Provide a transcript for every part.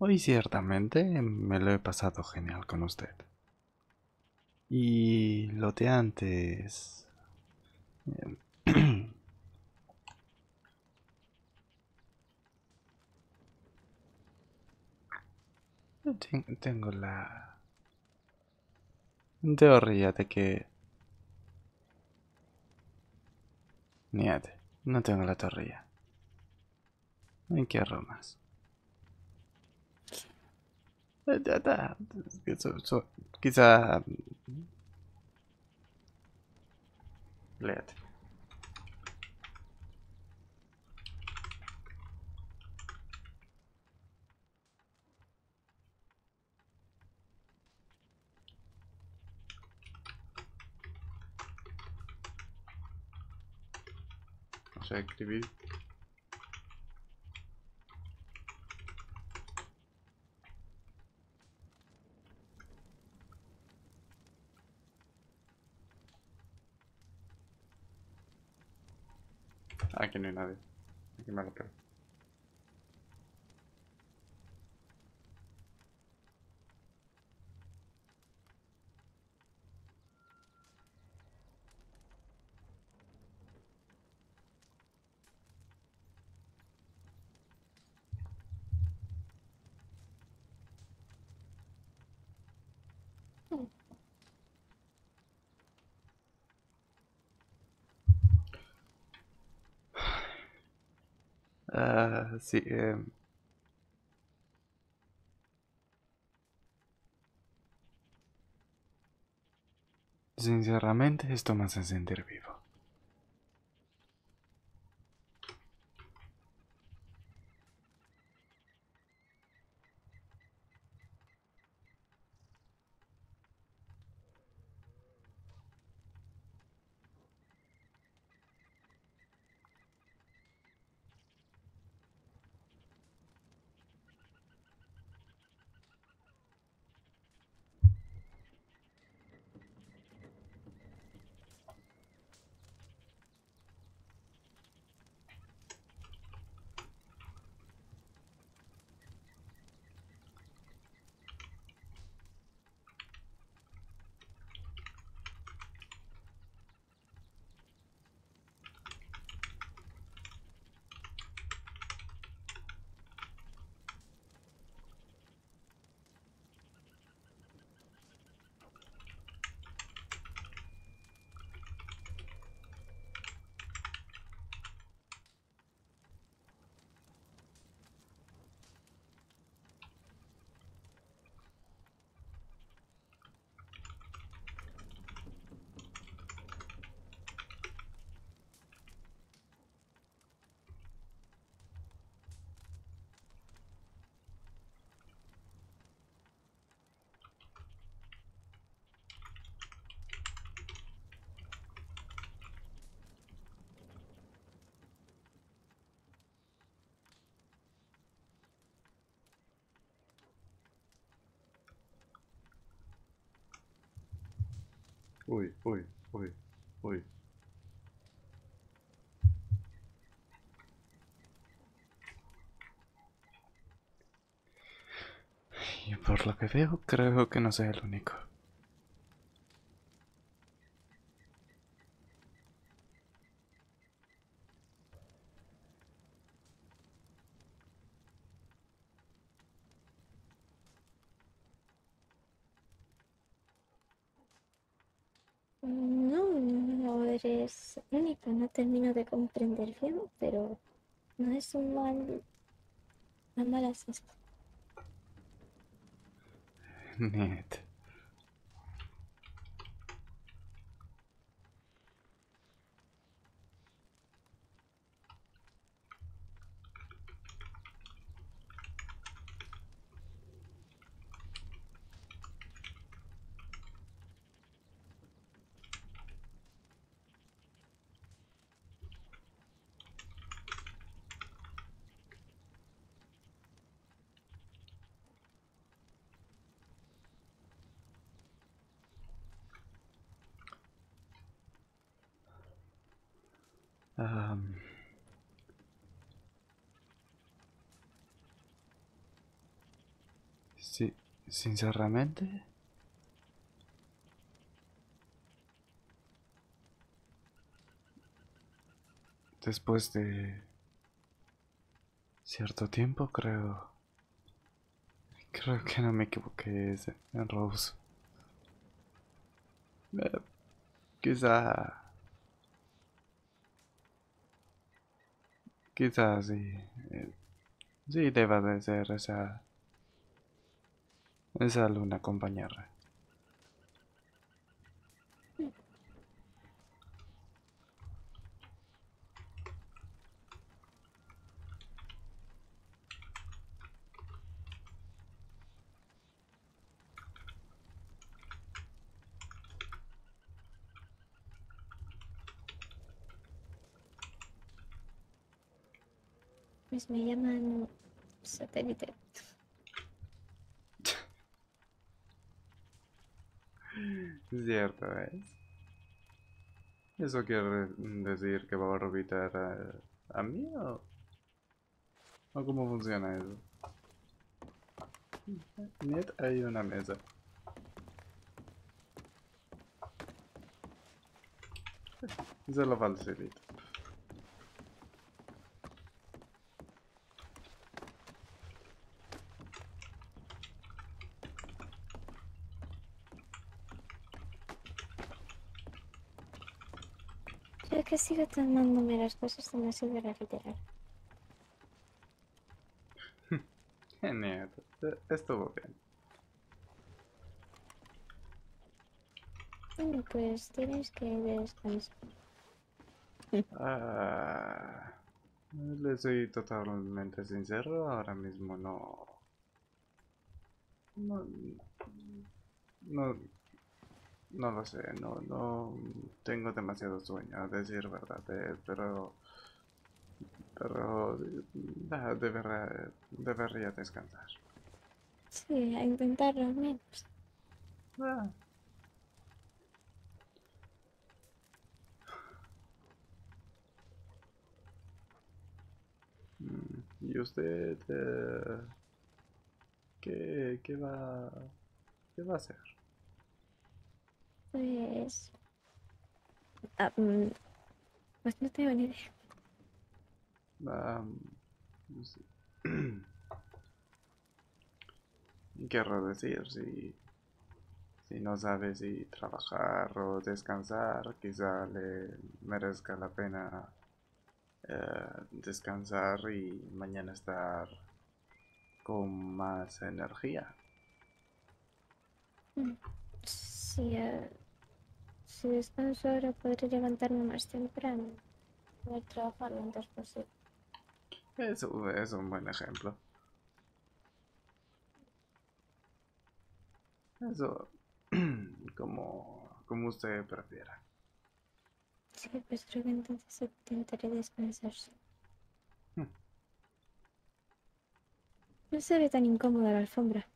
Hoy ciertamente me lo he pasado genial con usted. Y lo de antes... Tengo la teoría de que... Niete, no tengo la teoría. No quiero más. Quizá... Léate. Vamos a escribir. Aquí no hay nadie. Aquí me lo creo. Sí, sinceramente esto me hace sentir vivo. Uy, uy, uy, uy. Y por lo que veo, creo que no soy el único. Es único, no termino de comprender bien, pero no es un mal, una mala cesta. Net. Sí, sinceramente. Después de cierto tiempo, creo que no me equivoqué en Rose. Quizás sí. Sí, deba de ser esa luna compañera. Pues me llaman satélite. Cierto es. ¿Eso quiere decir que va a orbitar a mí o cómo funciona eso? Net, hay una mesa. Eso lo facilito. Creo que sigo tomándome las cosas demasiado de la literal. Genial, estuvo bien. Bueno, pues tienes que descansar. Le soy totalmente sincero, ahora mismo no lo sé, no tengo demasiado sueño, a decir verdad, pero debería descansar. Sí, a intentarlo al menos. ¿Y usted qué va a hacer? Pues no tengo ni idea. No sé. Quiero decir, si no sabe si trabajar o descansar, quizá le merezca la pena descansar y mañana estar con más energía. Si descanso ahora podré levantarme más temprano y poder trabajar lo antes posible. Eso es un buen ejemplo. Eso, como usted prefiera. Sí, pues creo que entonces intentaré descansar. No se ve tan incómoda la alfombra.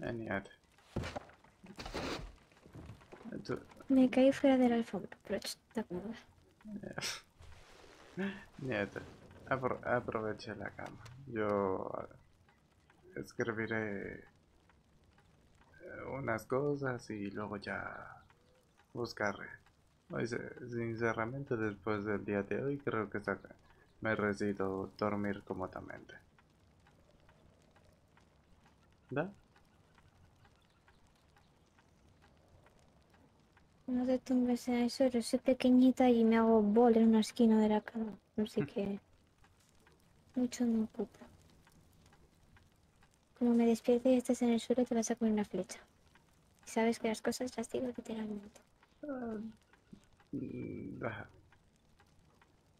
Genial. Me caí fuera de la alfombra, pero está cómoda. Nieta, aproveche la cama. Yo escribiré unas cosas y luego ya buscaré. Hoy, sinceramente, después del día de hoy, creo que me resisto dormir cómodamente. ¿Da? No te tumbes en el suelo, soy pequeñita y me hago bol en una esquina de la cama, así que mucho no me ocupa. Como me despiertes y estés en el suelo, te vas a comer una flecha. Y sabes que las cosas las digo literalmente.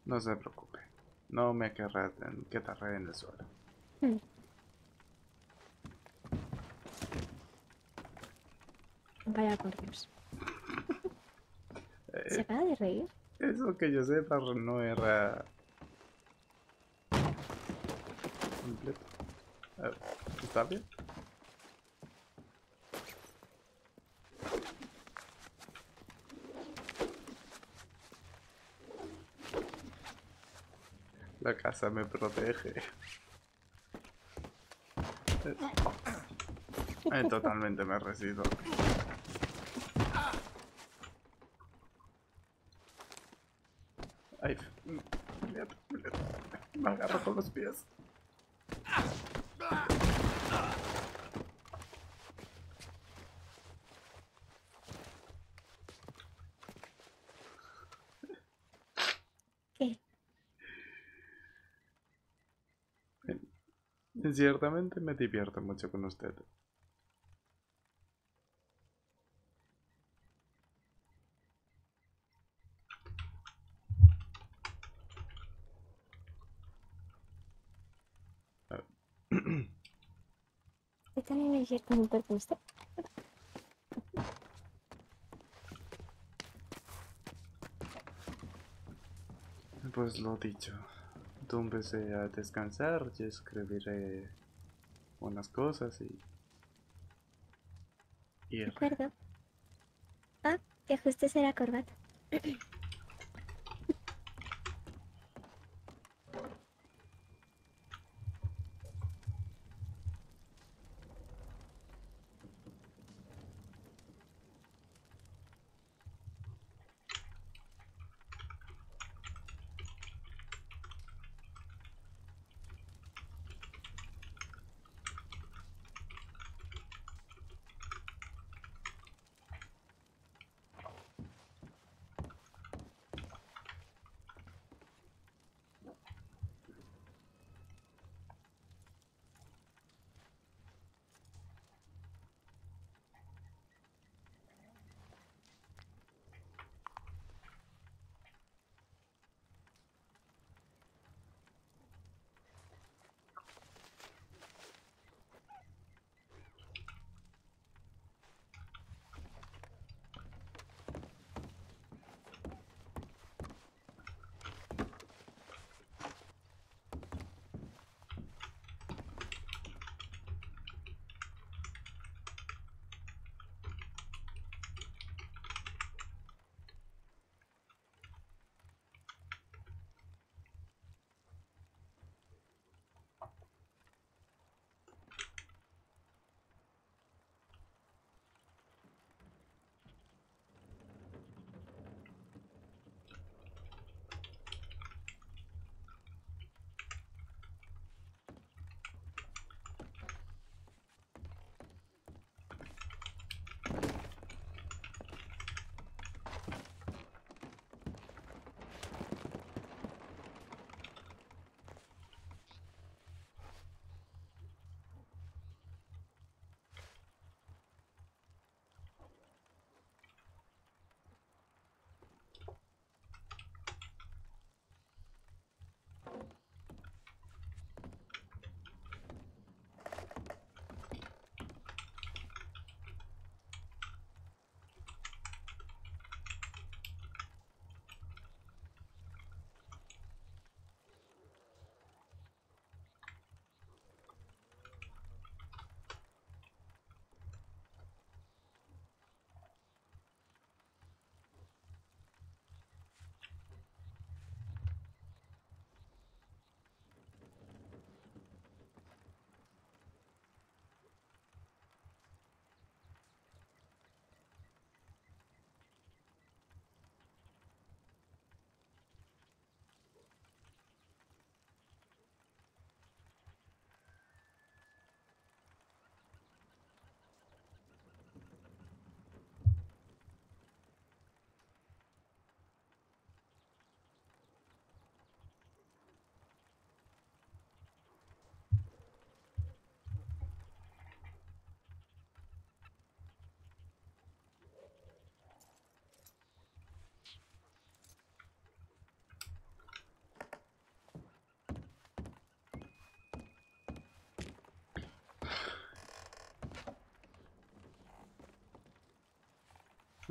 No se preocupe, no me quedaré en el suelo. Vaya por Dios. ¿Se acaba de reír? Eso que yo sepa no era completo. ¿Está bien? La casa me protege. Totalmente me resisto. Ay, me agarro con los pies. Ciertamente me divierto mucho con usted. Yo también me divierto mucho con usted. Pues lo dicho. Túmbese a descansar, yo escribiré unas cosas y de acuerdo. Ah, que ajustes la corbata.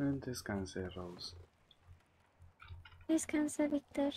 Descanse, Rose. Descansa, Víctor.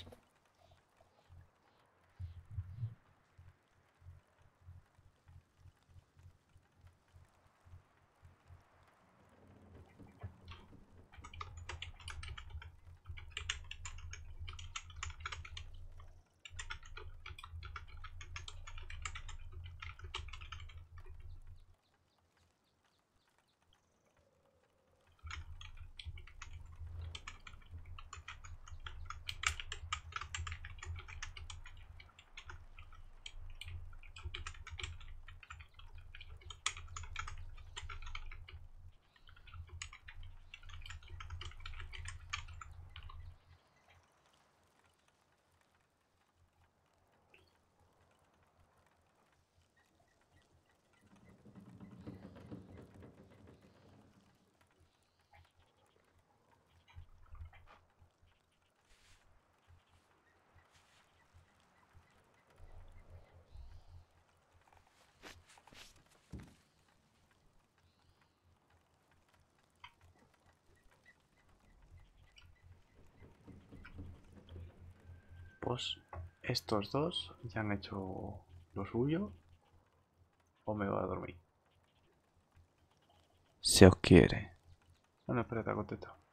pues estos dos ya han hecho lo suyo, o me voy a dormir. Se os quiere. No, espérate, contesta.